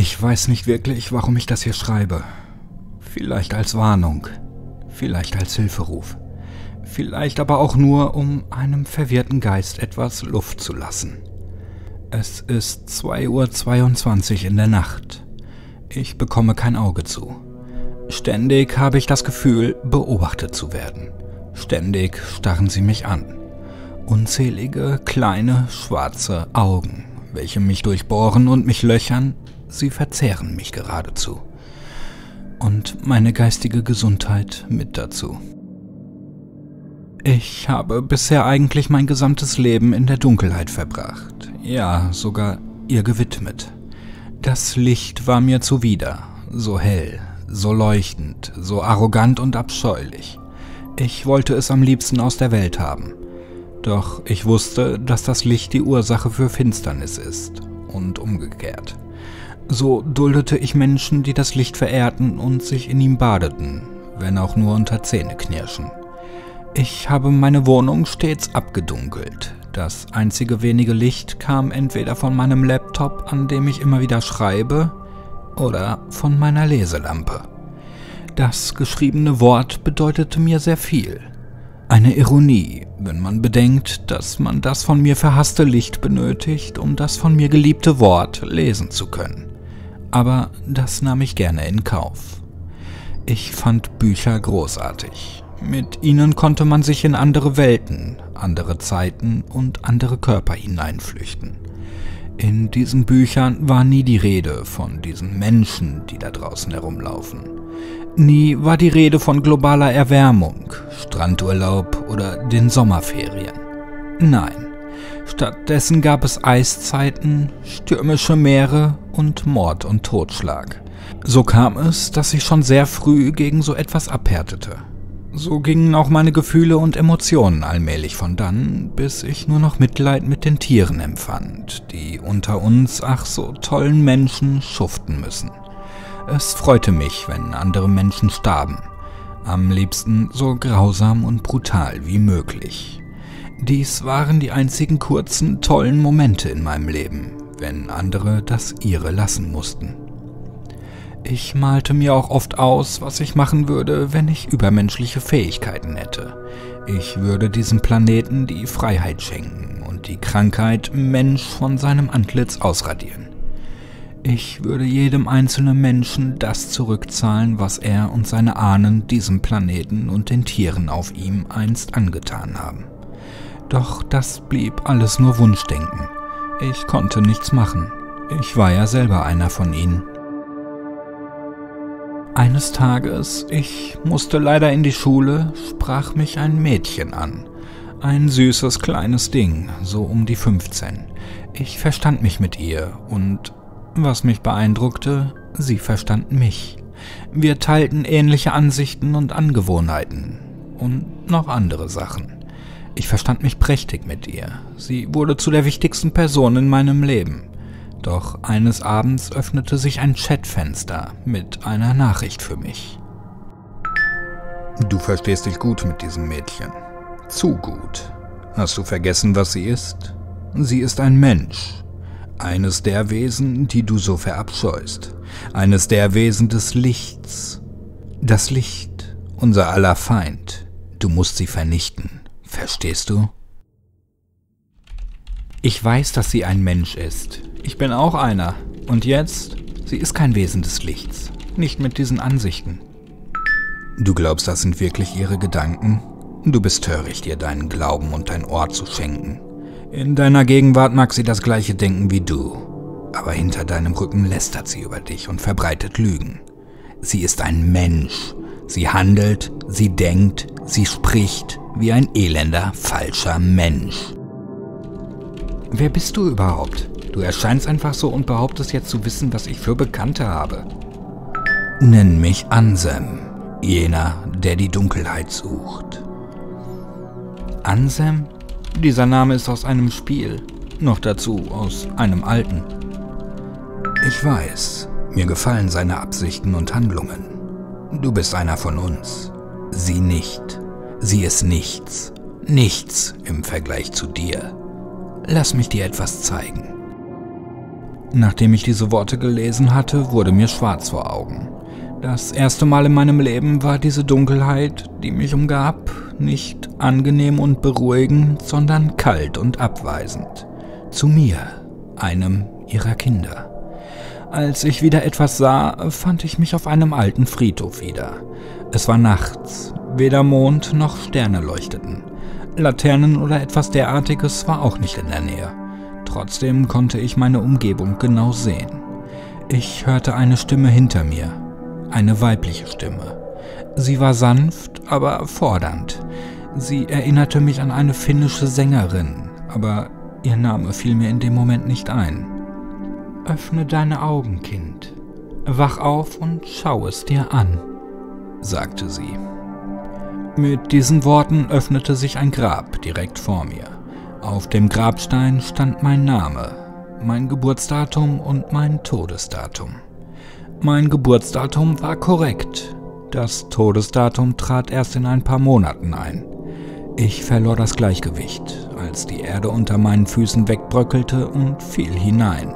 Ich weiß nicht wirklich, warum ich das hier schreibe. Vielleicht als Warnung, vielleicht als Hilferuf, vielleicht aber auch nur, um einem verwirrten Geist etwas Luft zu lassen. Es ist 2:22 Uhr in der Nacht. Ich bekomme kein Auge zu. Ständig habe ich das Gefühl, beobachtet zu werden. Ständig starren sie mich an. Unzählige kleine, schwarze Augen, welche mich durchbohren und mich löchern, sie verzehren mich geradezu. Und meine geistige Gesundheit mit dazu. Ich habe bisher eigentlich mein gesamtes Leben in der Dunkelheit verbracht, ja, sogar ihr gewidmet. Das Licht war mir zuwider, so hell, so leuchtend, so arrogant und abscheulich. Ich wollte es am liebsten aus der Welt haben. Doch ich wusste, dass das Licht die Ursache für Finsternis ist und umgekehrt. So duldete ich Menschen, die das Licht verehrten und sich in ihm badeten, wenn auch nur unter Zähneknirschen. Ich habe meine Wohnung stets abgedunkelt. Das einzige wenige Licht kam entweder von meinem Laptop, an dem ich immer wieder schreibe, oder von meiner Leselampe. Das geschriebene Wort bedeutete mir sehr viel. Eine Ironie, wenn man bedenkt, dass man das von mir verhasste Licht benötigt, um das von mir geliebte Wort lesen zu können. Aber das nahm ich gerne in Kauf. Ich fand Bücher großartig. Mit ihnen konnte man sich in andere Welten, andere Zeiten und andere Körper hineinflüchten. In diesen Büchern war nie die Rede von diesen Menschen, die da draußen herumlaufen. Nie war die Rede von globaler Erwärmung, Strandurlaub oder den Sommerferien. Nein, stattdessen gab es Eiszeiten, stürmische Meere und Mord und Totschlag. So kam es, dass ich schon sehr früh gegen so etwas abhärtete. So gingen auch meine Gefühle und Emotionen allmählich von dann, bis ich nur noch Mitleid mit den Tieren empfand, die unter uns ach so tollen Menschen schuften müssen. Es freute mich, wenn andere Menschen starben, am liebsten so grausam und brutal wie möglich. Dies waren die einzigen kurzen, tollen Momente in meinem Leben, wenn andere das ihre lassen mussten. Ich malte mir auch oft aus, was ich machen würde, wenn ich übermenschliche Fähigkeiten hätte. Ich würde diesem Planeten die Freiheit schenken und die Krankheit Mensch von seinem Antlitz ausradieren. Ich würde jedem einzelnen Menschen das zurückzahlen, was er und seine Ahnen diesem Planeten und den Tieren auf ihm einst angetan haben. Doch das blieb alles nur Wunschdenken. Ich konnte nichts machen. Ich war ja selber einer von ihnen. Eines Tages, ich musste leider in die Schule, sprach mich ein Mädchen an. Ein süßes kleines Ding, so um die 15. Ich verstand mich mit ihr und, was mich beeindruckte, sie verstand mich. Wir teilten ähnliche Ansichten und Angewohnheiten und noch andere Sachen. Ich verstand mich prächtig mit ihr. Sie wurde zu der wichtigsten Person in meinem Leben. Doch eines Abends öffnete sich ein Chatfenster mit einer Nachricht für mich. Du verstehst dich gut mit diesem Mädchen. Zu gut. Hast du vergessen, was sie ist? Sie ist ein Mensch. Eines der Wesen, die du so verabscheust. Eines der Wesen des Lichts. Das Licht, unser aller Feind. Du musst sie vernichten. Verstehst du? Ich weiß, dass sie ein Mensch ist. Ich bin auch einer. Und jetzt? Sie ist kein Wesen des Lichts. Nicht mit diesen Ansichten. Du glaubst, das sind wirklich ihre Gedanken? Du bist töricht, ihr deinen Glauben und dein Ohr zu schenken. In deiner Gegenwart mag sie das gleiche denken wie du. Aber hinter deinem Rücken lästert sie über dich und verbreitet Lügen. Sie ist ein Mensch. Sie handelt, sie denkt, sie spricht wie ein elender, falscher Mensch. Wer bist du überhaupt? Du erscheinst einfach so und behauptest jetzt zu wissen, was ich für Bekannte habe. Nenn mich Ansem, jener, der die Dunkelheit sucht. Ansem? Dieser Name ist aus einem Spiel. Noch dazu aus einem alten. Ich weiß, mir gefallen seine Absichten und Handlungen. Du bist einer von uns. Sie nicht. Sie ist nichts. Nichts im Vergleich zu dir. Lass mich dir etwas zeigen. Nachdem ich diese Worte gelesen hatte, wurde mir schwarz vor Augen. Das erste Mal in meinem Leben war diese Dunkelheit, die mich umgab, nicht angenehm und beruhigend, sondern kalt und abweisend. Zu mir, einem ihrer Kinder. Als ich wieder etwas sah, fand ich mich auf einem alten Friedhof wieder. Es war nachts, weder Mond noch Sterne leuchteten. Laternen oder etwas derartiges war auch nicht in der Nähe. Trotzdem konnte ich meine Umgebung genau sehen. Ich hörte eine Stimme hinter mir. Eine weibliche Stimme. Sie war sanft, aber fordernd. Sie erinnerte mich an eine finnische Sängerin, aber ihr Name fiel mir in dem Moment nicht ein. »Öffne deine Augen, Kind. Wach auf und schau es dir an«, sagte sie. Mit diesen Worten öffnete sich ein Grab direkt vor mir. Auf dem Grabstein stand mein Name, mein Geburtsdatum und mein Todesdatum. Mein Geburtsdatum war korrekt. Das Todesdatum trat erst in ein paar Monaten ein. Ich verlor das Gleichgewicht, als die Erde unter meinen Füßen wegbröckelte und fiel hinein.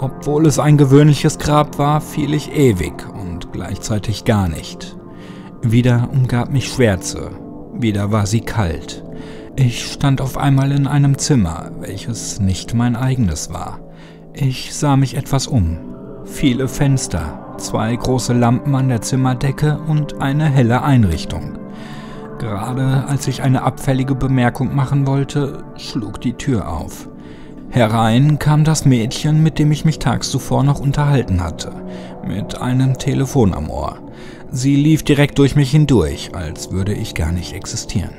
Obwohl es ein gewöhnliches Grab war, fiel ich ewig und gleichzeitig gar nicht. Wieder umgab mich Schwärze, wieder war sie kalt. Ich stand auf einmal in einem Zimmer, welches nicht mein eigenes war. Ich sah mich etwas um. Viele Fenster, zwei große Lampen an der Zimmerdecke und eine helle Einrichtung. Gerade als ich eine abfällige Bemerkung machen wollte, schlug die Tür auf. Herein kam das Mädchen, mit dem ich mich tags zuvor noch unterhalten hatte, mit einem Telefon am Ohr. Sie lief direkt durch mich hindurch, als würde ich gar nicht existieren.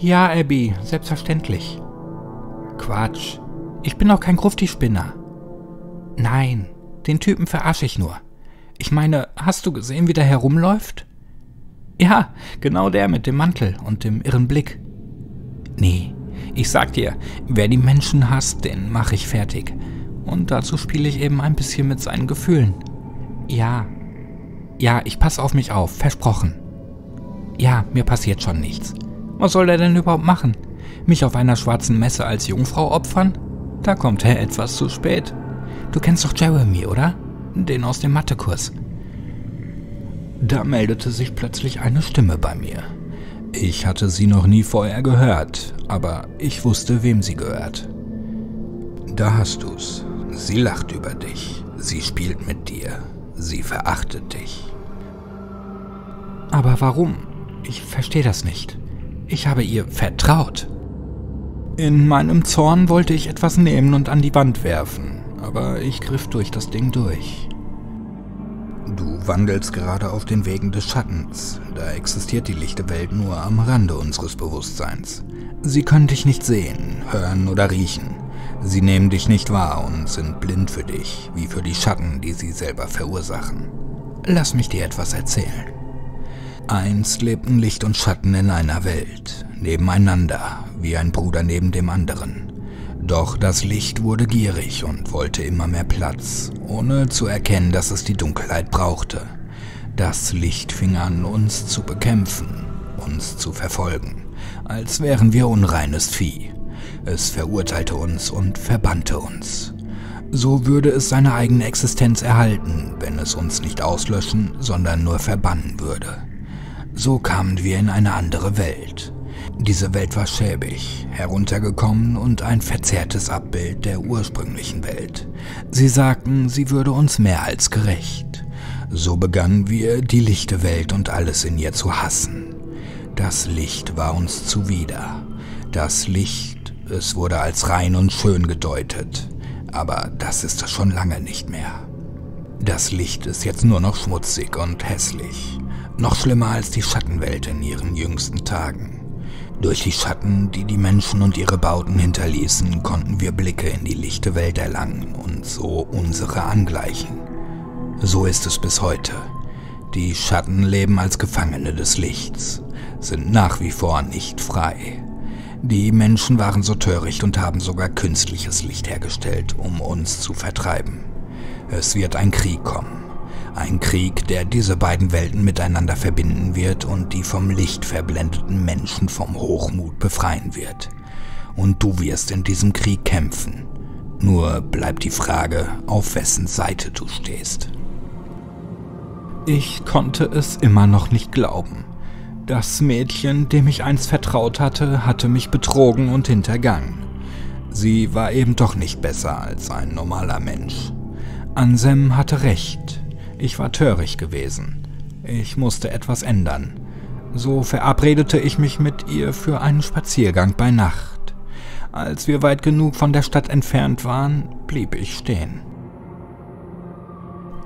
»Ja, Abby, selbstverständlich.« »Quatsch, ich bin doch kein Grufti-Spinner.« »Nein, den Typen verarsche ich nur. Ich meine, hast du gesehen, wie der herumläuft?« »Ja, genau der mit dem Mantel und dem irren Blick.« »Nee, ich sag dir, wer die Menschen hasst, den mache ich fertig. Und dazu spiele ich eben ein bisschen mit seinen Gefühlen.« »Ja, ja, ich passe auf mich auf, versprochen.« »Ja, mir passiert schon nichts. Was soll der denn überhaupt machen? Mich auf einer schwarzen Messe als Jungfrau opfern? Da kommt er etwas zu spät.« »Du kennst doch Jeremy, oder? Den aus dem Mathekurs.« Da meldete sich plötzlich eine Stimme bei mir. Ich hatte sie noch nie vorher gehört, aber ich wusste, wem sie gehört. »Da hast du's. Sie lacht über dich. Sie spielt mit dir. Sie verachtet dich.« »Aber warum? Ich verstehe das nicht. Ich habe ihr vertraut.« In meinem Zorn wollte ich etwas nehmen und an die Wand werfen, aber ich griff durch das Ding durch. »Du wandelst gerade auf den Wegen des Schattens. Da existiert die lichte Welt nur am Rande unseres Bewusstseins. Sie können dich nicht sehen, hören oder riechen. Sie nehmen dich nicht wahr und sind blind für dich, wie für die Schatten, die sie selber verursachen. Lass mich dir etwas erzählen.« Einst lebten Licht und Schatten in einer Welt, nebeneinander, wie ein Bruder neben dem anderen. Doch das Licht wurde gierig und wollte immer mehr Platz, ohne zu erkennen, dass es die Dunkelheit brauchte. Das Licht fing an, uns zu bekämpfen, uns zu verfolgen, als wären wir unreines Vieh. Es verurteilte uns und verbannte uns. So würde es seine eigene Existenz erhalten, wenn es uns nicht auslöschen, sondern nur verbannen würde. So kamen wir in eine andere Welt. Diese Welt war schäbig, heruntergekommen und ein verzerrtes Abbild der ursprünglichen Welt. Sie sagten, sie würde uns mehr als gerecht. So begannen wir, die lichte Welt und alles in ihr zu hassen. Das Licht war uns zuwider. Das Licht, es wurde als rein und schön gedeutet, aber das ist es schon lange nicht mehr. Das Licht ist jetzt nur noch schmutzig und hässlich. Noch schlimmer als die Schattenwelt in ihren jüngsten Tagen. Durch die Schatten, die die Menschen und ihre Bauten hinterließen, konnten wir Blicke in die lichte Welt erlangen und so unsere angleichen. So ist es bis heute. Die Schatten leben als Gefangene des Lichts, sind nach wie vor nicht frei. Die Menschen waren so töricht und haben sogar künstliches Licht hergestellt, um uns zu vertreiben. Es wird ein Krieg kommen. Ein Krieg, der diese beiden Welten miteinander verbinden wird und die vom Licht verblendeten Menschen vom Hochmut befreien wird. Und du wirst in diesem Krieg kämpfen. Nur bleibt die Frage, auf wessen Seite du stehst. Ich konnte es immer noch nicht glauben. Das Mädchen, dem ich einst vertraut hatte, hatte mich betrogen und hintergangen. Sie war eben doch nicht besser als ein normaler Mensch. Ansem hatte recht. Ich war töricht gewesen. Ich musste etwas ändern. So verabredete ich mich mit ihr für einen Spaziergang bei Nacht. Als wir weit genug von der Stadt entfernt waren, blieb ich stehen.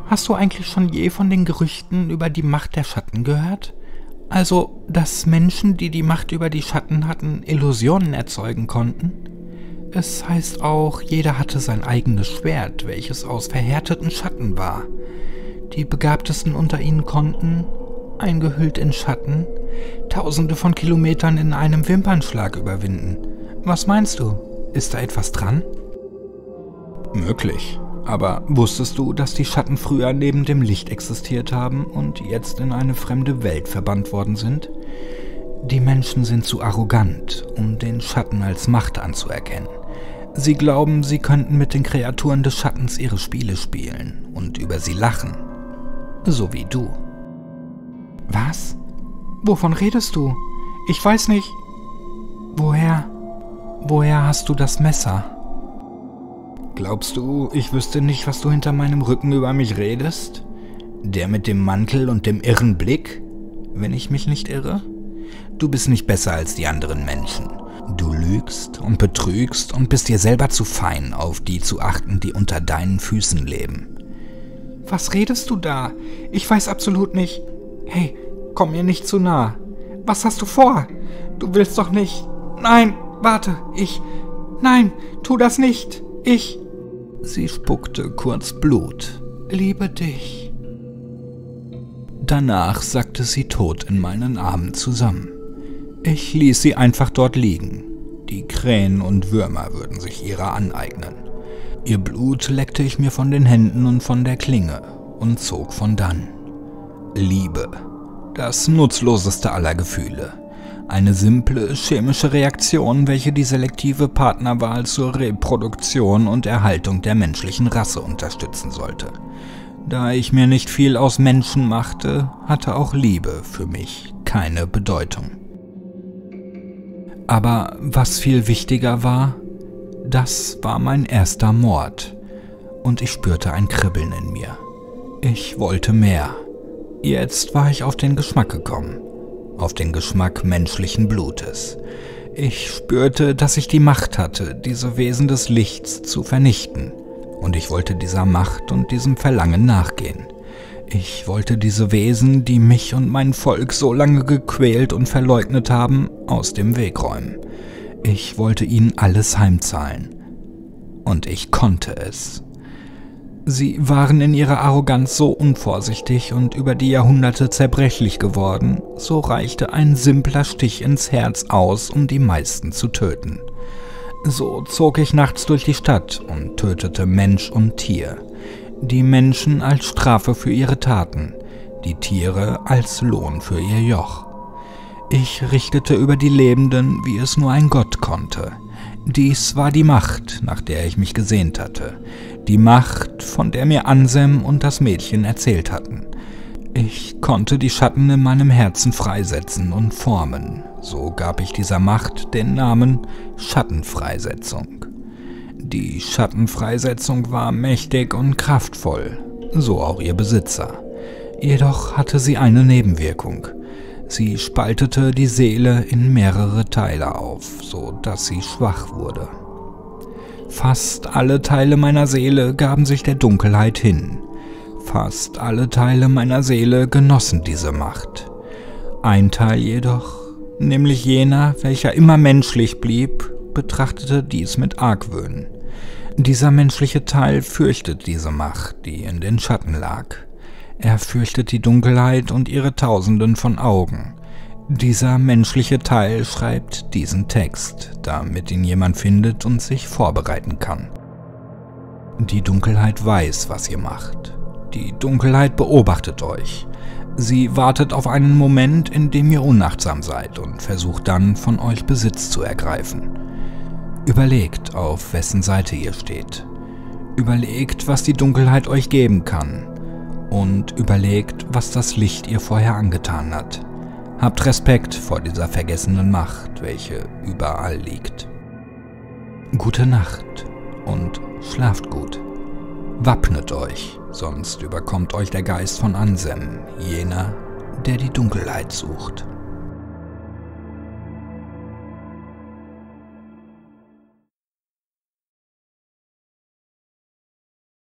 Hast du eigentlich schon je von den Gerüchten über die Macht der Schatten gehört? Also, dass Menschen, die die Macht über die Schatten hatten, Illusionen erzeugen konnten? Es heißt auch, jeder hatte sein eigenes Schwert, welches aus verhärteten Schatten war. Die Begabtesten unter ihnen konnten, eingehüllt in Schatten, Tausende von Kilometern in einem Wimpernschlag überwinden. Was meinst du? Ist da etwas dran? Möglich. Aber wusstest du, dass die Schatten früher neben dem Licht existiert haben und jetzt in eine fremde Welt verbannt worden sind? Die Menschen sind zu arrogant, um den Schatten als Macht anzuerkennen. Sie glauben, sie könnten mit den Kreaturen des Schattens ihre Spiele spielen und über sie lachen. So wie du. Was? Wovon redest du? Ich weiß nicht. Woher hast du das Messer? Glaubst du, ich wüsste nicht, was du hinter meinem Rücken über mich redest? Der mit dem Mantel und dem irren Blick? Wenn ich mich nicht irre? Du bist nicht besser als die anderen Menschen. Du lügst und betrügst und bist dir selber zu fein, auf die zu achten, die unter deinen Füßen leben. Was redest du da? Ich weiß absolut nicht. Hey, komm mir nicht zu nah. Was hast du vor? Du willst doch nicht... Nein, warte, ich... Nein, tu das nicht. Ich... Sie spuckte kurz Blut. Liebe dich. Danach sackte sie tot in meinen Armen zusammen. Ich ließ sie einfach dort liegen. Die Krähen und Würmer würden sich ihrer aneignen. Ihr Blut leckte ich mir von den Händen und von der Klinge und zog von dann. Liebe. Das nutzloseste aller Gefühle. Eine simple chemische Reaktion, welche die selektive Partnerwahl zur Reproduktion und Erhaltung der menschlichen Rasse unterstützen sollte. Da ich mir nicht viel aus Menschen machte, hatte auch Liebe für mich keine Bedeutung. Aber was viel wichtiger war, das war mein erster Mord. Und ich spürte ein Kribbeln in mir. Ich wollte mehr. Jetzt war ich auf den Geschmack gekommen. Auf den Geschmack menschlichen Blutes. Ich spürte, dass ich die Macht hatte, diese Wesen des Lichts zu vernichten. Und ich wollte dieser Macht und diesem Verlangen nachgehen. Ich wollte diese Wesen, die mich und mein Volk so lange gequält und verleugnet haben, aus dem Weg räumen. Ich wollte ihnen alles heimzahlen. Und ich konnte es. Sie waren in ihrer Arroganz so unvorsichtig und über die Jahrhunderte zerbrechlich geworden, so reichte ein simpler Stich ins Herz aus, um die meisten zu töten. So zog ich nachts durch die Stadt und tötete Mensch und Tier. Die Menschen als Strafe für ihre Taten, die Tiere als Lohn für ihr Joch. Ich richtete über die Lebenden, wie es nur ein Gott konnte. Dies war die Macht, nach der ich mich gesehnt hatte. Die Macht, von der mir Ansem und das Mädchen erzählt hatten. Ich konnte die Schatten in meinem Herzen freisetzen und formen. So gab ich dieser Macht den Namen Schattenfreisetzung. Die Schattenfreisetzung war mächtig und kraftvoll, so auch ihr Besitzer. Jedoch hatte sie eine Nebenwirkung. Sie spaltete die Seele in mehrere Teile auf, so dass sie schwach wurde. Fast alle Teile meiner Seele gaben sich der Dunkelheit hin. Fast alle Teile meiner Seele genossen diese Macht. Ein Teil jedoch, nämlich jener, welcher immer menschlich blieb, betrachtete dies mit Argwöhn. Dieser menschliche Teil fürchtete diese Macht, die in den Schatten lag. Er fürchtet die Dunkelheit und ihre Tausenden von Augen. Dieser menschliche Teil schreibt diesen Text, damit ihn jemand findet und sich vorbereiten kann. Die Dunkelheit weiß, was ihr macht. Die Dunkelheit beobachtet euch. Sie wartet auf einen Moment, in dem ihr unachtsam seid und versucht dann, von euch Besitz zu ergreifen. Überlegt, auf wessen Seite ihr steht. Überlegt, was die Dunkelheit euch geben kann. Und überlegt, was das Licht ihr vorher angetan hat. Habt Respekt vor dieser vergessenen Macht, welche überall liegt. Gute Nacht und schlaft gut. Wappnet euch, sonst überkommt euch der Geist von Ansem, jener, der die Dunkelheit sucht.